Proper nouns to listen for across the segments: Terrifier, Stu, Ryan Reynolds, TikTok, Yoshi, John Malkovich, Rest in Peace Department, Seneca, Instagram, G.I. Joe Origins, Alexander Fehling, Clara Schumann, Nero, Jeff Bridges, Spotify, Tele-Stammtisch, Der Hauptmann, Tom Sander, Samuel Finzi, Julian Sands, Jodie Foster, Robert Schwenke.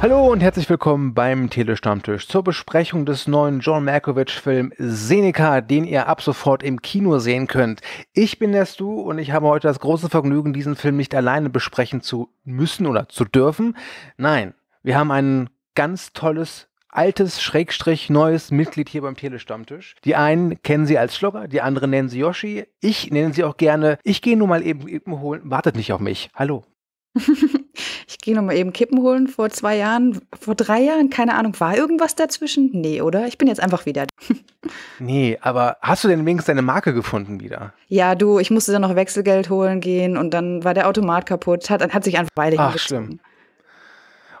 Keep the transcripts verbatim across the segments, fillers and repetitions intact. Hallo und herzlich willkommen beim Telestammtisch zur Besprechung des neuen John Malkovich-Films Seneca, den ihr ab sofort im Kino sehen könnt. Ich bin der Stu und ich habe heute das große Vergnügen, diesen Film nicht alleine besprechen zu müssen oder zu dürfen. Nein, wir haben ein ganz tolles, altes, schrägstrich, neues Mitglied hier beim Telestammtisch. Die einen kennen sie als Schlogger, die anderen nennen sie Yoshi. Ich nenne sie auch gerne, ich gehe nur mal eben, eben holen, wartet nicht auf mich, hallo. Ich gehe nochmal eben Kippen holen vor zwei Jahren, vor drei Jahren, keine Ahnung, war irgendwas dazwischen? Nee, oder? Ich bin jetzt einfach wieder. Nee, aber hast du denn wenigstens deine Marke gefunden wieder? Ja, du, ich musste dann noch Wechselgeld holen gehen und dann war der Automat kaputt, hat, hat sich einfach beide hingezogen. Ach, schlimm.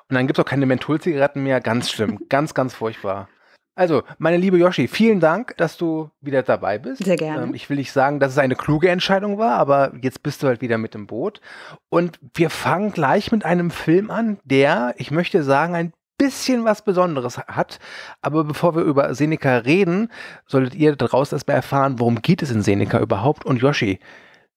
Und dann gibt es auch keine Mentholzigaretten mehr, ganz schlimm, ganz, ganz furchtbar. Also, meine liebe Yoshi, vielen Dank, dass du wieder dabei bist. Sehr gerne. Ähm, ich will nicht sagen, dass es eine kluge Entscheidung war, aber jetzt bist du halt wieder mit im Boot. Und wir fangen gleich mit einem Film an, der, ich möchte sagen, ein bisschen was Besonderes hat. Aber bevor wir über Seneca reden, solltet ihr daraus erstmal erfahren, worum geht es in Seneca überhaupt? Und Yoshi,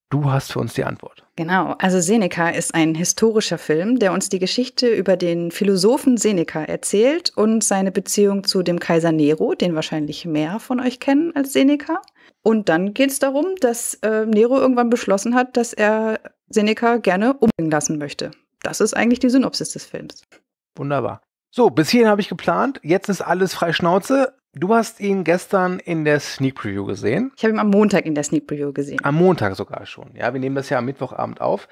du hast für uns die Antwort. Genau, also Seneca ist ein historischer Film, der uns die Geschichte über den Philosophen Seneca erzählt und seine Beziehung zu dem Kaiser Nero, den wahrscheinlich mehr von euch kennen als Seneca. Und dann geht es darum, dass äh, Nero irgendwann beschlossen hat, dass er Seneca gerne umbringen lassen möchte. Das ist eigentlich die Synopsis des Films. Wunderbar. So, bis hierhin habe ich geplant. Jetzt ist alles frei Schnauze. Du hast ihn gestern in der Sneak Preview gesehen. Ich habe ihn am Montag in der Sneak Preview gesehen. Am Montag sogar schon. Ja, wir nehmen das ja am Mittwochabend auf.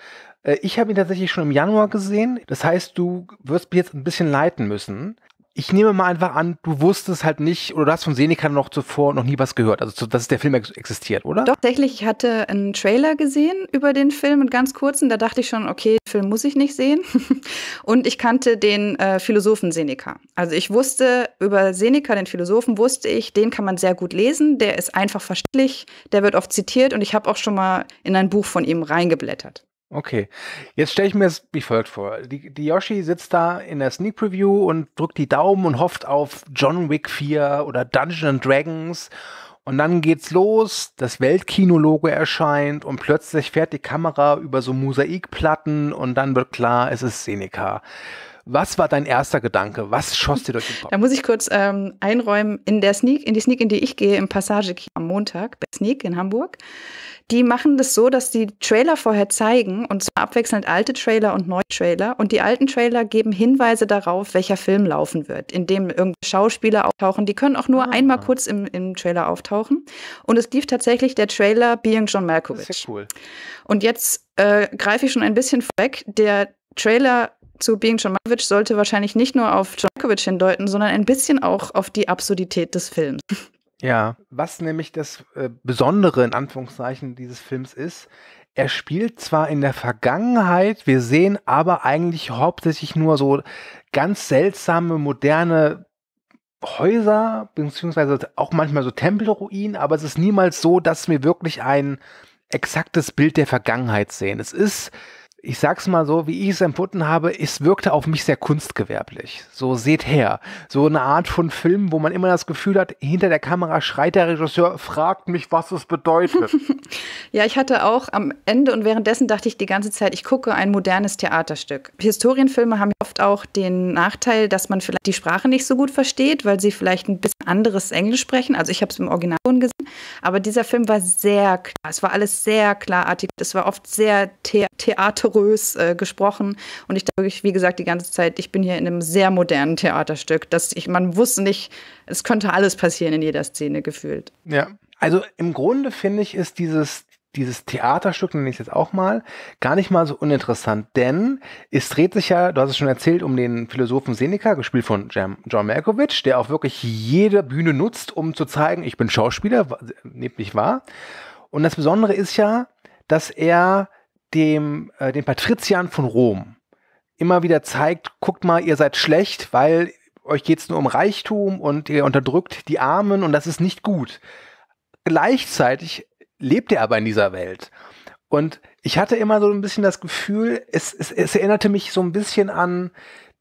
Ich habe ihn tatsächlich schon im Januar gesehen. Das heißt, du wirst mich jetzt ein bisschen leiten müssen. Ich nehme mal einfach an, du wusstest halt nicht, oder du hast von Seneca noch zuvor noch nie was gehört. Also, dass der Film existiert, oder? Doch, tatsächlich, ich hatte einen Trailer gesehen über den Film, einen ganz kurzen. Da dachte ich schon, okay, den Film muss ich nicht sehen. Und ich kannte den äh, Philosophen Seneca. Also ich wusste, über Seneca, den Philosophen, wusste ich, den kann man sehr gut lesen. Der ist einfach verständlich, der wird oft zitiert. Und ich habe auch schon mal in ein Buch von ihm reingeblättert. Okay, jetzt stelle ich mir das wie folgt vor. Die, die Yoshi sitzt da in der Sneak Preview und drückt die Daumen und hofft auf John Wick vier oder Dungeons and Dragons. Und dann geht's los, das Weltkino-Logo erscheint und plötzlich fährt die Kamera über so Mosaikplatten und dann wird klar, es ist Seneca. Was war dein erster Gedanke? Was schoss dir durch den Kopf? Da muss ich kurz ähm, einräumen, in der Sneak, in die Sneak, in die ich gehe, im Passage-Kino am Montag, bei Sneak in Hamburg, die machen das so, dass die Trailer vorher zeigen, und zwar abwechselnd alte Trailer und neue Trailer, und die alten Trailer geben Hinweise darauf, welcher Film laufen wird, indem irgendwelche Schauspieler auftauchen. Die können auch nur ah. einmal kurz im, im Trailer auftauchen. Und es lief tatsächlich der Trailer Being John Malkovich. Das ist ja cool. Und jetzt äh, greife ich schon ein bisschen vorweg, der Trailer zu Being John Malkovich sollte wahrscheinlich nicht nur auf John Malkovich hindeuten, sondern ein bisschen auch auf die Absurdität des Films. Ja, was nämlich das äh, Besondere in Anführungszeichen dieses Films ist, er spielt zwar in der Vergangenheit, wir sehen aber eigentlich hauptsächlich nur so ganz seltsame, moderne Häuser, beziehungsweise auch manchmal so Tempelruinen, aber es ist niemals so, dass wir wirklich ein exaktes Bild der Vergangenheit sehen. Es ist... Ich sag's mal so, wie ich es empfunden habe, es wirkte auf mich sehr kunstgewerblich. So, seht her. So eine Art von Film, wo man immer das Gefühl hat, hinter der Kamera schreit der Regisseur, fragt mich, was es bedeutet. Ja, ich hatte auch am Ende und währenddessen dachte ich die ganze Zeit, ich gucke ein modernes Theaterstück. Historienfilme haben oft auch den Nachteil, dass man vielleicht die Sprache nicht so gut versteht, weil sie vielleicht ein bisschen anderes Englisch sprechen. Also ich habe es im Original gesehen. Aber dieser Film war sehr klar. Es war alles sehr klarartig. Es war oft sehr the theaterrös gesprochen und ich dachte, wie gesagt, die ganze Zeit, ich bin hier in einem sehr modernen Theaterstück, dass ich, man wusste nicht, es könnte alles passieren in jeder Szene gefühlt. Ja, also im Grunde finde ich, ist dieses, dieses Theaterstück, nenne ich es jetzt auch mal, gar nicht mal so uninteressant, denn es dreht sich ja, du hast es schon erzählt, um den Philosophen Seneca, gespielt von John Malkovich, der auch wirklich jede Bühne nutzt, um zu zeigen, ich bin Schauspieler, nehmt mich wahr. Und das Besondere ist ja, dass er Dem, äh, den Patriziern von Rom immer wieder zeigt, guckt mal, ihr seid schlecht, weil euch geht es nur um Reichtum und ihr unterdrückt die Armen und das ist nicht gut. Gleichzeitig lebt er aber in dieser Welt. Und ich hatte immer so ein bisschen das Gefühl, es, es, es erinnerte mich so ein bisschen an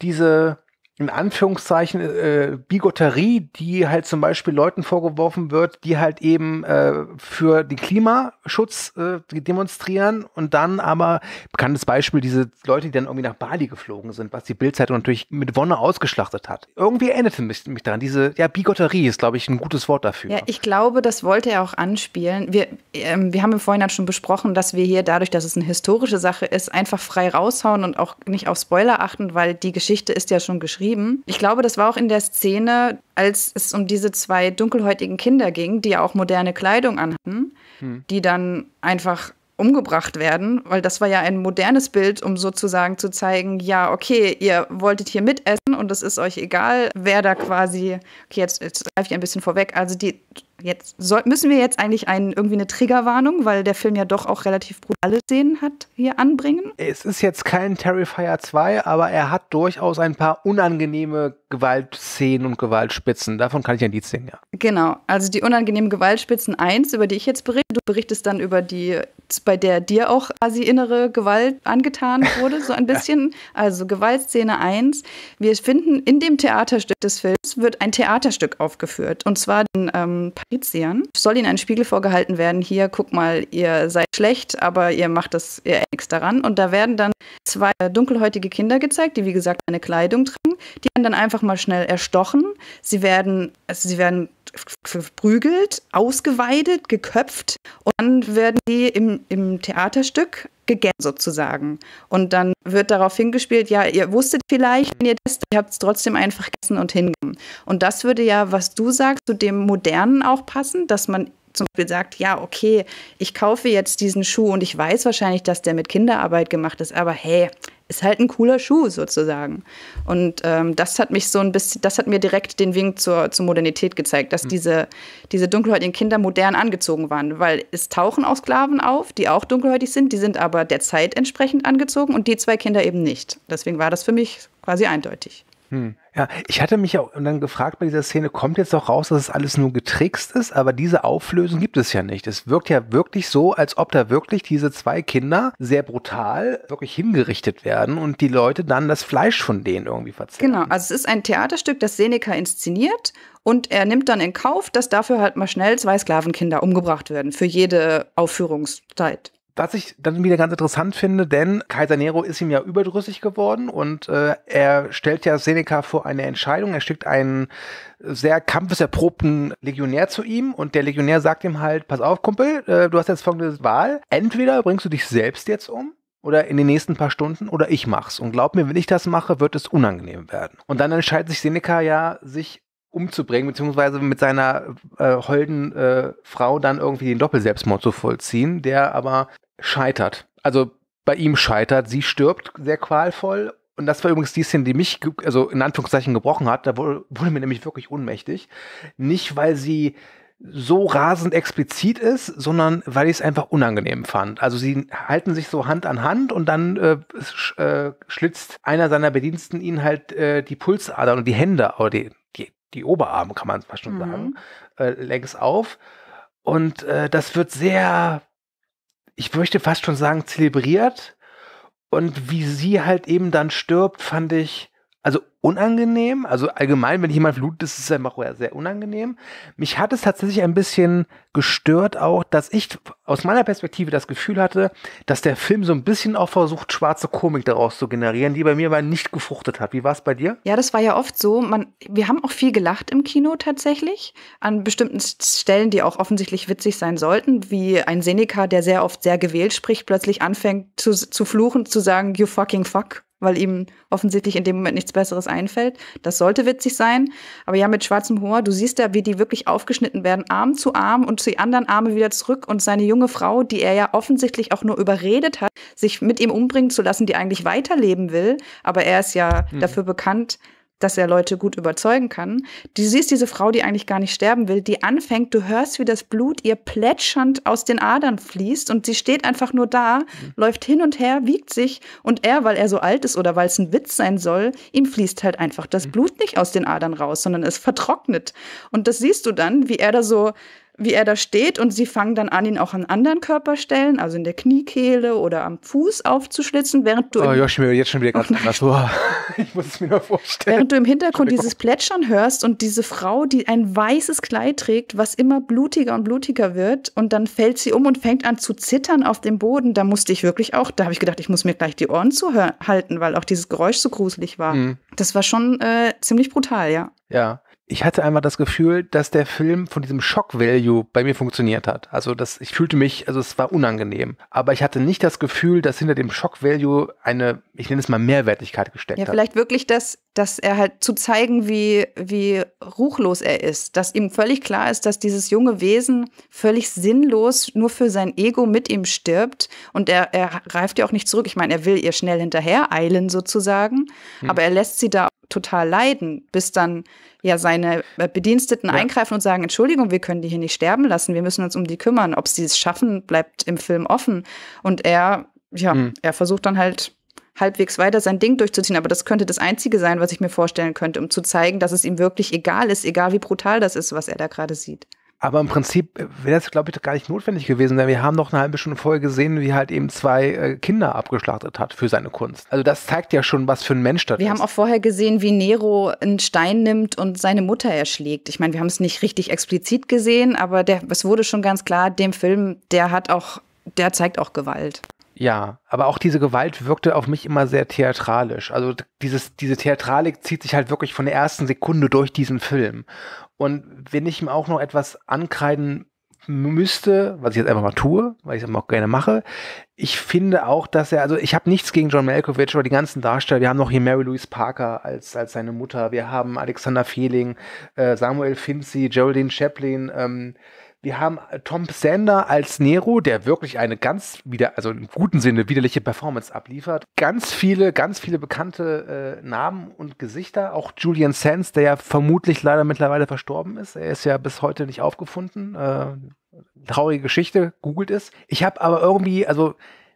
diese, in Anführungszeichen, äh, Bigotterie, die halt zum Beispiel Leuten vorgeworfen wird, die halt eben äh, für den Klimaschutz äh, demonstrieren und dann aber, bekanntes Beispiel, diese Leute, die dann irgendwie nach Bali geflogen sind, was die Bild-Zeitung natürlich mit Wonne ausgeschlachtet hat. Irgendwie erinnerte mich, mich daran, diese, ja, Bigotterie ist, glaube ich, ein gutes Wort dafür. Ja, ich glaube, das wollte er auch anspielen. Wir, ähm, wir haben im Vorhinein schon besprochen, dass wir hier dadurch, dass es eine historische Sache ist, einfach frei raushauen und auch nicht auf Spoiler achten, weil die Geschichte ist ja schon geschrieben. Ich glaube, das war auch in der Szene, als es um diese zwei dunkelhäutigen Kinder ging, die ja auch moderne Kleidung anhatten, hm. die dann einfach umgebracht werden, weil das war ja ein modernes Bild, um sozusagen zu zeigen, ja, okay, ihr wolltet hier mitessen und es ist euch egal, wer da quasi, okay, jetzt, jetzt greife ich ein bisschen vorweg, also die, jetzt soll, müssen wir jetzt eigentlich einen, irgendwie eine Triggerwarnung, weil der Film ja doch auch relativ brutale Szenen hat, hier anbringen. Es ist jetzt kein Terrifier zwei, aber er hat durchaus ein paar unangenehme Gewaltszenen und Gewaltspitzen. Davon kann ich ein Lied singen, ja. Genau, also die unangenehmen Gewaltspitzen eins, über die ich jetzt berichte. Du berichtest dann über die, bei der dir auch quasi innere Gewalt angetan wurde, so ein bisschen. Also Gewaltszene eins. Wir finden, in dem Theaterstück des Films wird ein Theaterstück aufgeführt. Und zwar den ähm, Patriziern. Soll ihnen ein Spiegel vorgehalten werden, hier, guck mal, ihr seid schlecht, aber ihr macht das, ihr ändert nichts daran. Und da werden dann zwei dunkelhäutige Kinder gezeigt, die wie gesagt eine Kleidung tragen. Die werden dann einfach mal schnell erstochen. Sie werden, also sie werden verprügelt, ausgeweidet, geköpft und dann werden die im, im Theaterstück gegänsst sozusagen. Und dann wird darauf hingespielt, ja, ihr wusstet vielleicht, wenn ihr das, ihr habt es trotzdem einfach gegessen und hingegangen. Und das würde ja, was du sagst, zu dem Modernen auch passen, dass man zum Beispiel sagt, ja, okay, ich kaufe jetzt diesen Schuh und ich weiß wahrscheinlich, dass der mit Kinderarbeit gemacht ist, aber hey, ist halt ein cooler Schuh sozusagen. Und ähm, das hat mich so ein bisschen, das hat mir direkt den Wink zur, zur Modernität gezeigt, dass mhm. diese, diese dunkelhäutigen Kinder modern angezogen waren, weil es tauchen auch Sklaven auf, die auch dunkelhäutig sind, die sind aber der Zeit entsprechend angezogen und die zwei Kinder eben nicht. Deswegen war das für mich quasi eindeutig. Hm. Ja, ich hatte mich auch dann gefragt bei dieser Szene, kommt jetzt auch raus, dass es alles nur getrickst ist, aber diese Auflösung gibt es ja nicht. Es wirkt ja wirklich so, als ob da wirklich diese zwei Kinder sehr brutal wirklich hingerichtet werden und die Leute dann das Fleisch von denen irgendwie verzehren. Genau, also es ist ein Theaterstück, das Seneca inszeniert und er nimmt dann in Kauf, dass dafür halt mal schnell zwei Sklavenkinder umgebracht werden für jede Aufführungszeit. Was ich dann wieder ganz interessant finde, denn Kaiser Nero ist ihm ja überdrüssig geworden und äh, er stellt ja Seneca vor eine Entscheidung. Er schickt einen sehr kampfeserprobten Legionär zu ihm und der Legionär sagt ihm halt, pass auf Kumpel, äh, du hast jetzt folgende Wahl. Entweder bringst du dich selbst jetzt um oder in den nächsten paar Stunden oder ich mach's. Und glaub mir, wenn ich das mache, wird es unangenehm werden. Und dann entscheidet sich Seneca ja, sich umzubringen, beziehungsweise mit seiner äh, holden äh, Frau dann irgendwie den Doppelselbstmord zu vollziehen, der aber scheitert. Also bei ihm scheitert, sie stirbt sehr qualvoll. Und das war übrigens die Szene, die mich, also in Anführungszeichen, gebrochen hat. Da wurde, wurde mir nämlich wirklich ohnmächtig. Nicht, weil sie so rasend explizit ist, sondern weil ich es einfach unangenehm fand. Also sie halten sich so Hand an Hand und dann äh, sch, äh, schlitzt einer seiner Bediensten ihnen halt äh, die Pulsadern und die Hände, oder die, die, die Oberarme, kann man fast schon mhm. sagen, äh, längs auf. Und äh, das wird sehr... ich möchte fast schon sagen, zelebriert. Und wie sie halt eben dann stirbt, fand ich also unangenehm. Also allgemein, wenn jemand blutet, ist es einfach sehr unangenehm. Mich hat es tatsächlich ein bisschen gestört auch, dass ich aus meiner Perspektive das Gefühl hatte, dass der Film so ein bisschen auch versucht, schwarze Komik daraus zu generieren, die bei mir aber nicht gefruchtet hat. Wie war es bei dir? Ja, das war ja oft so. Man, wir haben auch viel gelacht im Kino tatsächlich, an bestimmten Stellen, die auch offensichtlich witzig sein sollten, wie ein Seneca, der sehr oft sehr gewählt spricht, plötzlich anfängt zu, zu fluchen, zu sagen, you fucking fuck, weil ihm offensichtlich in dem Moment nichts Besseres einfällt. Das sollte witzig sein. Aber ja, mit schwarzem Humor, du siehst ja, wie die wirklich aufgeschnitten werden, Arm zu Arm und zu den anderen Arme wieder zurück. Und seine junge Frau, die er ja offensichtlich auch nur überredet hat, sich mit ihm umbringen zu lassen, die eigentlich weiterleben will. Aber er ist ja mhm. dafür bekannt, dass er Leute gut überzeugen kann. Du siehst diese Frau, die eigentlich gar nicht sterben will, die anfängt, du hörst, wie das Blut ihr plätschernd aus den Adern fließt und sie steht einfach nur da, mhm. läuft hin und her, wiegt sich und er, weil er so alt ist oder weil es ein Witz sein soll, ihm fließt halt einfach das mhm. Blut nicht aus den Adern raus, sondern es vertrocknet. Und das siehst du dann, wie er da so wie er da steht, und sie fangen dann an, ihn auch an anderen Körperstellen, also in der Kniekehle oder am Fuß aufzuschlitzen, während du... Oh, Josh, mir jetzt schon wieder ganz anders. Oh, ich muss es mir nur vorstellen. Während du im Hintergrund dieses Plätschern hörst und diese Frau, die ein weißes Kleid trägt, was immer blutiger und blutiger wird, und dann fällt sie um und fängt an zu zittern auf dem Boden, da musste ich wirklich auch, da habe ich gedacht, ich muss mir gleich die Ohren zuhalten, weil auch dieses Geräusch so gruselig war. Mhm. Das war schon äh, ziemlich brutal, ja. Ja. Ich hatte einmal das Gefühl, dass der Film von diesem Shock-Value bei mir funktioniert hat. Also das, ich fühlte mich, also es war unangenehm. Aber ich hatte nicht das Gefühl, dass hinter dem Shock-Value eine, ich nenne es mal, Mehrwertigkeit gesteckt hat. Ja, vielleicht wirklich das, dass er halt zu zeigen, wie, wie ruchlos er ist. Dass ihm völlig klar ist, dass dieses junge Wesen völlig sinnlos nur für sein Ego mit ihm stirbt. Und er, er greift ja auch nicht zurück. Ich meine, er will ihr schnell hinterher eilen sozusagen. Hm. Aber er lässt sie da total leiden, bis dann ja seine Bediensteten ja. eingreifen und sagen, Entschuldigung, wir können die hier nicht sterben lassen, wir müssen uns um die kümmern. Ob sie es schaffen, bleibt im Film offen. Und er, ja, mhm. er versucht dann halt halbwegs weiter sein Ding durchzuziehen. Aber das könnte das Einzige sein, was ich mir vorstellen könnte, um zu zeigen, dass es ihm wirklich egal ist, egal wie brutal das ist, was er da gerade sieht. Aber im Prinzip wäre das, glaube ich, gar nicht notwendig gewesen, denn wir haben noch eine halbe Stunde vorher gesehen, wie er halt eben zwei Kinder abgeschlachtet hat für seine Kunst. Also das zeigt ja schon, was für ein Mensch das ist. Wir haben auch vorher gesehen, wie Nero einen Stein nimmt und seine Mutter erschlägt. Ich meine, wir haben es nicht richtig explizit gesehen, aber der, es wurde schon ganz klar, dem Film, der hat auch, der zeigt auch Gewalt. Ja, aber auch diese Gewalt wirkte auf mich immer sehr theatralisch. Also dieses, diese Theatralik zieht sich halt wirklich von der ersten Sekunde durch diesen Film. Und wenn ich ihm auch noch etwas ankreiden müsste, was ich jetzt einfach mal tue, weil ich es auch gerne mache, ich finde auch, dass er, also ich habe nichts gegen John Malkovich oder die ganzen Darsteller, wir haben noch hier Mary Louise Parker als, als seine Mutter, wir haben Alexander Fehling, äh, Samuel Finzi, Geraldine Chaplin, ähm, wir haben Tom Sander als Nero, der wirklich eine ganz, wieder, also im guten Sinne, widerliche Performance abliefert. Ganz viele, ganz viele bekannte äh, Namen und Gesichter. Auch Julian Sands, der ja vermutlich leider mittlerweile verstorben ist. Er ist ja bis heute nicht aufgefunden. Äh, traurige Geschichte, googelt es. Ich habe aber irgendwie, also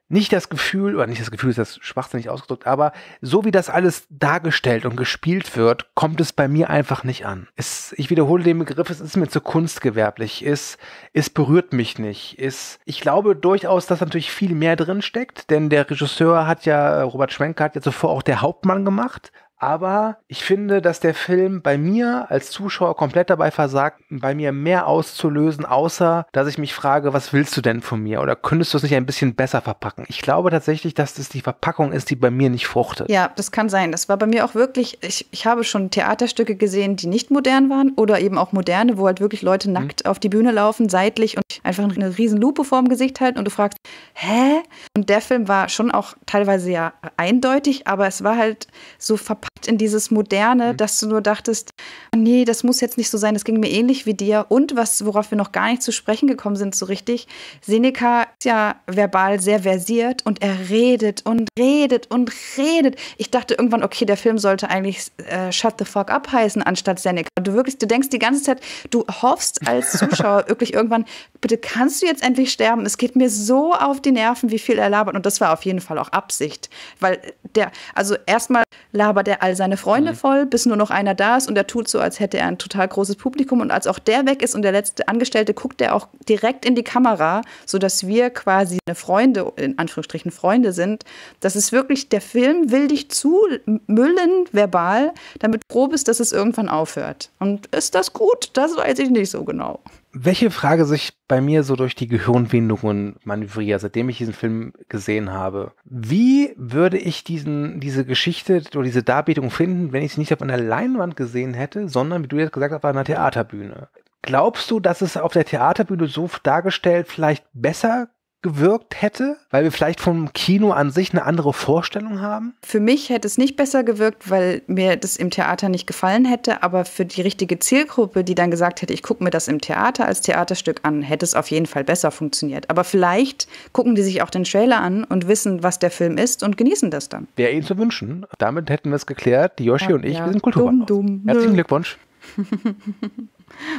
nicht das Gefühl, oder nicht das Gefühl ist das schwachsinnig ausgedrückt, aber so wie das alles dargestellt und gespielt wird, kommt es bei mir einfach nicht an. Es, ich wiederhole den Begriff, es ist mir zu kunstgewerblich, es, es berührt mich nicht. Es, ich glaube durchaus, dass natürlich viel mehr drin steckt, denn der Regisseur hat ja, Robert Schwenke hat ja zuvor auch Der Hauptmann gemacht. Aber ich finde, dass der Film bei mir als Zuschauer komplett dabei versagt, bei mir mehr auszulösen, außer dass ich mich frage, was willst du denn von mir? Oder könntest du es nicht ein bisschen besser verpacken? Ich glaube tatsächlich, dass das die Verpackung ist, die bei mir nicht fruchtet. Ja, das kann sein. Das war bei mir auch wirklich, ich, ich habe schon Theaterstücke gesehen, die nicht modern waren oder eben auch moderne, wo halt wirklich Leute nackt mhm. auf die Bühne laufen, seitlich und einfach eine riesen Lupe vorm Gesicht halten und du fragst, hä? Und der Film war schon auch teilweise ja eindeutig, aber es war halt so verpackt in dieses Moderne, mhm. dass du nur dachtest, nee, das muss jetzt nicht so sein, das ging mir ähnlich wie dir. Und was, worauf wir noch gar nicht zu sprechen gekommen sind, so richtig, Seneca ist ja verbal sehr versiert und er redet und redet und redet. Ich dachte irgendwann, okay, der Film sollte eigentlich äh, Shut the Fuck Up heißen, anstatt Seneca. Du wirklich, du denkst die ganze Zeit, du hoffst als Zuschauer wirklich irgendwann, bitte kannst du jetzt endlich sterben, es geht mir so auf die Nerven, wie viel er labert. Und das war auf jeden Fall auch Absicht, weil der, also erstmal labert er all seine Freunde mhm. voll, bis nur noch einer da ist und er tut so, als hätte er ein total großes Publikum, und als auch der weg ist und der letzte Angestellte, guckt er auch direkt in die Kamera, sodass wir quasi eine Freunde, in Anführungsstrichen Freunde sind. Das ist wirklich, der Film will dich zumüllen, verbal, damit du froh bist, dass es irgendwann aufhört. Und ist das gut? Das weiß ich nicht so genau. Welche Frage sich bei mir so durch die Gehirnwindungen manövriert, seitdem ich diesen Film gesehen habe? Wie würde ich diesen, diese Geschichte oder diese Darbietung finden, wenn ich sie nicht auf einer Leinwand gesehen hätte, sondern, wie du jetzt gesagt hast, auf einer Theaterbühne? Glaubst du, dass es auf der Theaterbühne so dargestellt vielleicht besser gewirkt hätte, weil wir vielleicht vom Kino an sich eine andere Vorstellung haben? Für mich hätte es nicht besser gewirkt, weil mir das im Theater nicht gefallen hätte, aber für die richtige Zielgruppe, die dann gesagt hätte, ich gucke mir das im Theater als Theaterstück an, hätte es auf jeden Fall besser funktioniert. Aber vielleicht gucken die sich auch den Trailer an und wissen, was der Film ist und genießen das dann. Wäre ihnen zu wünschen. Damit hätten wir es geklärt. Die Yoshi ja, und ich, ja. wir sind Kulturbanausen. Dumm, dumm. Herzlichen Glückwunsch.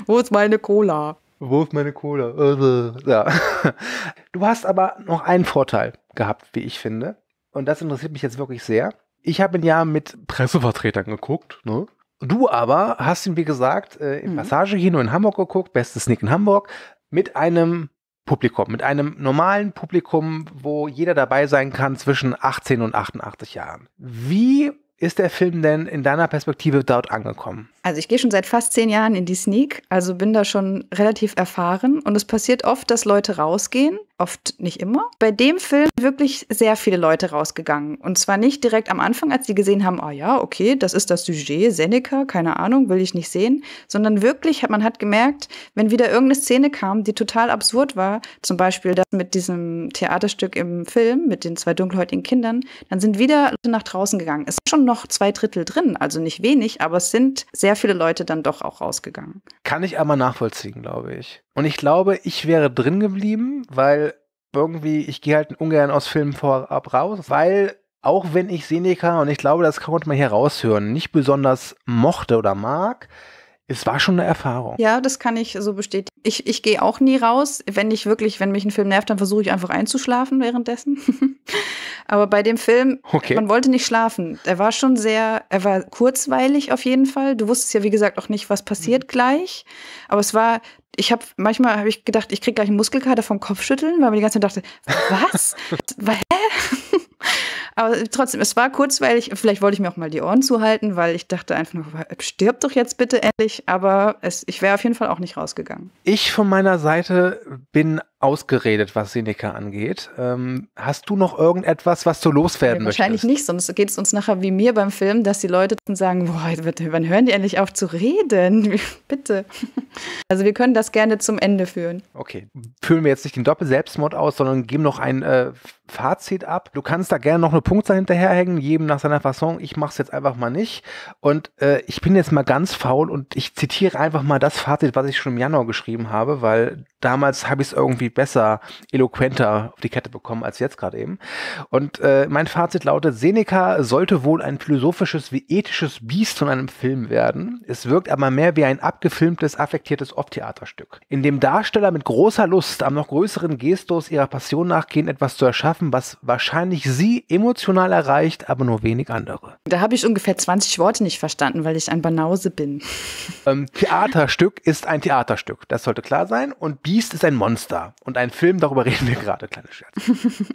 Wo ist meine Cola? Wo ist meine Kohle? Ja. Du hast aber noch einen Vorteil gehabt, wie ich finde. Und das interessiert mich jetzt wirklich sehr. Ich habe ihn ja mit Pressevertretern geguckt, ne? Du aber hast ihn, wie gesagt, in Passage hier nur in Hamburg geguckt, Bestes Sneak in Hamburg. mit einem Publikum, mit einem normalen Publikum, wo jeder dabei sein kann zwischen achtzehn und achtundachtzig Jahren. Wie ist der Film denn in deiner Perspektive dort angekommen? Also ich gehe schon seit fast zehn Jahren in die Sneak, also bin da schon relativ erfahren. Und es passiert oft, dass Leute rausgehen, oft nicht immer. Bei dem Film wirklich sehr viele Leute rausgegangen. Und zwar nicht direkt am Anfang, als sie gesehen haben, ah ja, okay, das ist das Sujet, Seneca, keine Ahnung, will ich nicht sehen. Sondern wirklich, hat man hat gemerkt, wenn wieder irgendeine Szene kam, die total absurd war, zum Beispiel das mit diesem Theaterstück im Film, mit den zwei dunkelhäutigen Kindern, dann sind wieder Leute nach draußen gegangen. Es ist schon noch zwei Drittel drin, also nicht wenig, aber es sind sehr viele Leute dann doch auch rausgegangen. Kann ich aber nachvollziehen, glaube ich. Und ich glaube, ich wäre drin geblieben, weil irgendwie, ich gehe halt ungern aus Filmen vorab raus, weil auch wenn ich Seneca, und ich glaube, das konnte man hier raushören, nicht besonders mochte oder mag, es war schon eine Erfahrung. Ja, das kann ich so bestätigen. Ich, ich gehe auch nie raus. Wenn ich wirklich, wenn mich ein Film nervt, dann versuche ich einfach einzuschlafen währenddessen. Aber bei dem Film, okay, man wollte nicht schlafen. Er war schon sehr, er war kurzweilig auf jeden Fall. Du wusstest ja, wie gesagt, auch nicht, was passiert mhm. gleich. Aber es war, ich habe, manchmal habe ich gedacht, ich kriege gleich einen Muskelkater vom Kopfschütteln, weil man die ganze Zeit dachte, was? Hä? Aber trotzdem, es war kurzweilig. Vielleicht wollte ich mir auch mal die Ohren zuhalten, weil ich dachte einfach nur, stirb doch jetzt bitte endlich. Aber es, ich wäre auf jeden Fall auch nicht rausgegangen. Ich von meiner Seite bin ausgeredet, was Seneca angeht. Ähm, hast du noch irgendetwas, was du loswerden möchtest? Wahrscheinlich nicht, sonst geht es uns nachher wie mir beim Film, dass die Leute dann sagen, boah, wann hören die endlich auf zu reden? Bitte. Also wir können das gerne zum Ende führen. Okay, führen wir jetzt nicht den Doppel-Selbstmord aus, sondern geben noch ein äh, Fazit ab. Du kannst da gerne noch eine Punktzahl hinterherhängen, jedem nach seiner Fasson. Ich mache es jetzt einfach mal nicht. Und äh, ich bin jetzt mal ganz faul und ich zitiere einfach mal das Fazit, was ich schon im Januar geschrieben habe, weil damals habe ich es irgendwie besser, eloquenter auf die Kette bekommen als jetzt gerade eben. Und äh, mein Fazit lautet, Seneca sollte wohl ein philosophisches wie ethisches Biest von einem Film werden. Es wirkt aber mehr wie ein abgefilmtes, affektiertes Off-Theaterstück, in dem Darsteller mit großer Lust am noch größeren Gestus ihrer Passion nachgehen, etwas zu erschaffen, was wahrscheinlich sie emotional erreicht, aber nur wenig andere. Da habe ich ungefähr zwanzig Worte nicht verstanden, weil ich ein Banause bin. ähm, Theaterstück ist ein Theaterstück, das sollte klar sein. Und Biest ist ein Monster. Und ein Film, darüber reden wir gerade, kleine Scherz.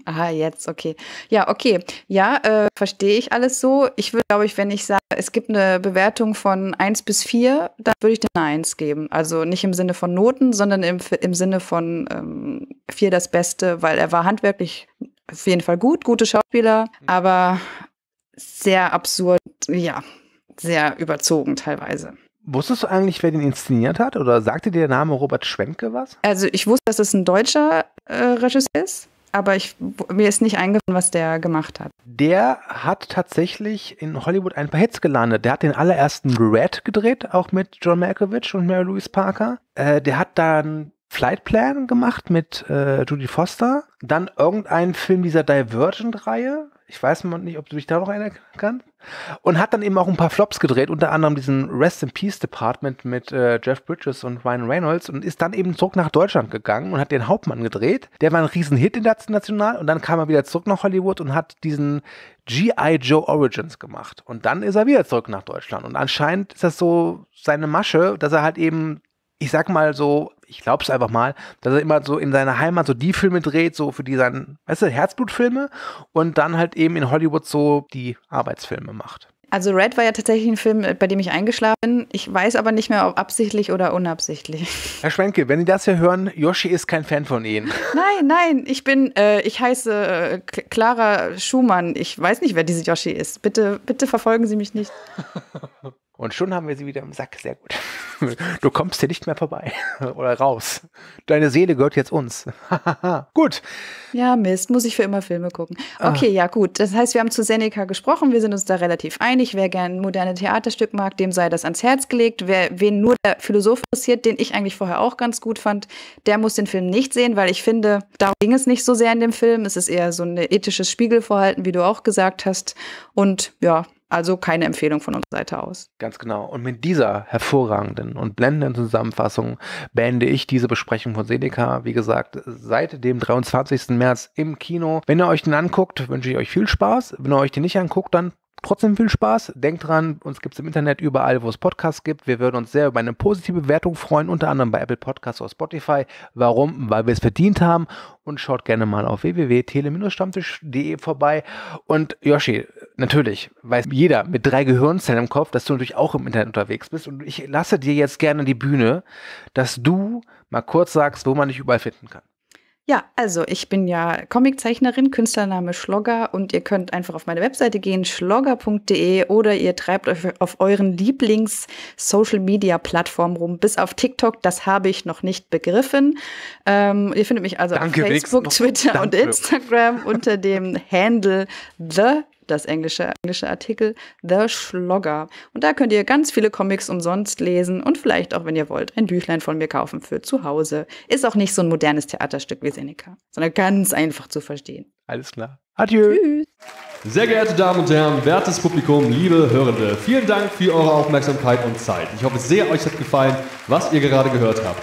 Ah, jetzt, okay. Ja, okay. Ja, äh, verstehe ich alles so. Ich würde, glaube ich, wenn ich sage, es gibt eine Bewertung von eins bis vier, dann würde ich dann eine eins geben. Also nicht im Sinne von Noten, sondern im, im Sinne von ähm, vier das Beste, weil er war handwerklich auf jeden Fall gut, gute Schauspieler, aber sehr absurd, ja, sehr überzogen teilweise. Wusstest du eigentlich, wer den inszeniert hat? Oder sagte dir der Name Robert Schwenke was? Also ich wusste, dass es ein deutscher äh, Regisseur ist, aber ich, mir ist nicht eingefallen, was der gemacht hat. Der hat tatsächlich in Hollywood ein paar Hits gelandet. Der hat den allerersten Red gedreht, auch mit John Malkovich und Mary Louise Parker. Äh, der hat dann Flightplan gemacht mit äh, Jodie Foster. Dann irgendeinen Film dieser Divergent-Reihe. Ich weiß mal nicht, ob du dich da noch erinnern kannst. Und hat dann eben auch ein paar Flops gedreht, unter anderem diesen Rest in Peace Department mit äh, Jeff Bridges und Ryan Reynolds und ist dann eben zurück nach Deutschland gegangen und hat den Hauptmann gedreht. Der war ein Riesenhit international und dann kam er wieder zurück nach Hollywood und hat diesen G I Joe Origins gemacht. Und dann ist er wieder zurück nach Deutschland. Und anscheinend ist das so seine Masche, dass er halt eben, ich sag mal so, ich glaub's einfach mal, dass er immer so in seiner Heimat so die Filme dreht, so für die seinen, weißt du, Herzblutfilme und dann halt eben in Hollywood so die Arbeitsfilme macht. Also Red war ja tatsächlich ein Film, bei dem ich eingeschlafen bin. Ich weiß aber nicht mehr, ob absichtlich oder unabsichtlich. Herr Schwenke, wenn Sie das hier hören, Yoshi ist kein Fan von Ihnen. Nein, nein, ich bin, äh, ich heiße äh, Clara Schumann. Ich weiß nicht, wer diese Yoshi ist. Bitte, bitte verfolgen Sie mich nicht. Und schon haben wir sie wieder im Sack. Sehr gut. Du kommst hier nicht mehr vorbei oder raus. Deine Seele gehört jetzt uns. Gut. Ja, Mist, muss ich für immer Filme gucken. Okay, ah. ja gut. Das heißt, wir haben zu Seneca gesprochen. Wir sind uns da relativ einig. Wer gern moderne Theaterstück mag, dem sei das ans Herz gelegt. Wer, wen nur der Philosoph interessiert, den ich eigentlich vorher auch ganz gut fand, der muss den Film nicht sehen, weil ich finde, darum ging es nicht so sehr in dem Film. Es ist eher so ein ethisches Spiegelverhalten, wie du auch gesagt hast. Und ja, also keine Empfehlung von unserer Seite aus. Ganz genau. Und mit dieser hervorragenden und blendenden Zusammenfassung beende ich diese Besprechung von Seneca. Wie gesagt, seit dem dreiundzwanzigsten März im Kino. Wenn ihr euch den anguckt, wünsche ich euch viel Spaß. Wenn ihr euch den nicht anguckt, dann trotzdem viel Spaß. Denkt dran, uns gibt es im Internet überall, wo es Podcasts gibt. Wir würden uns sehr über eine positive Bewertung freuen, unter anderem bei Apple Podcasts oder Spotify. Warum? Weil wir es verdient haben. Und schaut gerne mal auf w w w punkt tele-stammtisch punkt d e vorbei. Und Yoshi, natürlich weiß jeder mit drei Gehirnzellen im Kopf, dass du natürlich auch im Internet unterwegs bist. Und ich lasse dir jetzt gerne die Bühne, dass du mal kurz sagst, wo man dich überall finden kann. Ja, also ich bin ja Comiczeichnerin, Künstlername Schlogger, und ihr könnt einfach auf meine Webseite gehen, schlogger punkt d e, oder ihr treibt euch auf euren Lieblings-Social-Media-Plattformen rum, bis auf TikTok, das habe ich noch nicht begriffen. Ähm, ihr findet mich also Danke, auf Facebook, Twitter Danke. und Instagram unter dem Handle The, das englische, englische Artikel, The Schlogger. Und da könnt ihr ganz viele Comics umsonst lesen und vielleicht auch, wenn ihr wollt, ein Büchlein von mir kaufen für zu Hause. Ist auch nicht so ein modernes Theaterstück wie Seneca, sondern ganz einfach zu verstehen. Alles klar. Adieu. Tschüss. Sehr geehrte Damen und Herren, wertes Publikum, liebe Hörende, vielen Dank für eure Aufmerksamkeit und Zeit. Ich hoffe sehr, euch hat gefallen, was ihr gerade gehört habt.